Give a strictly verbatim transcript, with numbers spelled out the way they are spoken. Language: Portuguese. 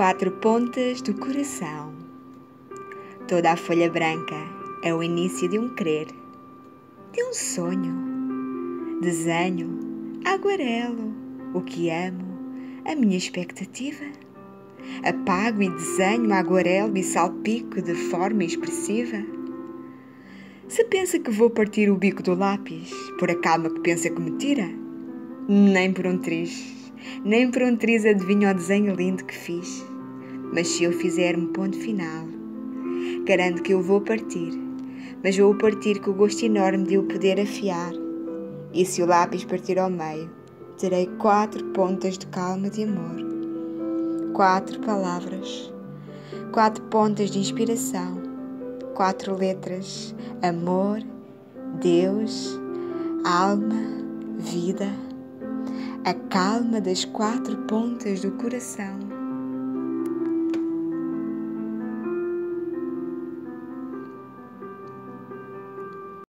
Quatro Pontas do Coração. Toda a folha branca é o início de um crer, de um sonho. Desenho, aguarelo, o que amo, a minha expectativa. Apago e desenho, aguarelo e salpico de forma expressiva. Se pensa que vou partir o bico do lápis, por a calma que pensa que me tira, nem por um triz. Nem por um triz adivinho o desenho lindo que fiz. Mas se eu fizer um ponto final, garanto que eu vou partir, mas vou partir com o gosto enorme de o poder afiar. E se o lápis partir ao meio, terei quatro pontas de calma de amor, quatro palavras, quatro pontas de inspiração, quatro letras: amor, Deus, alma, vida. A calma das quatro pontas do coração.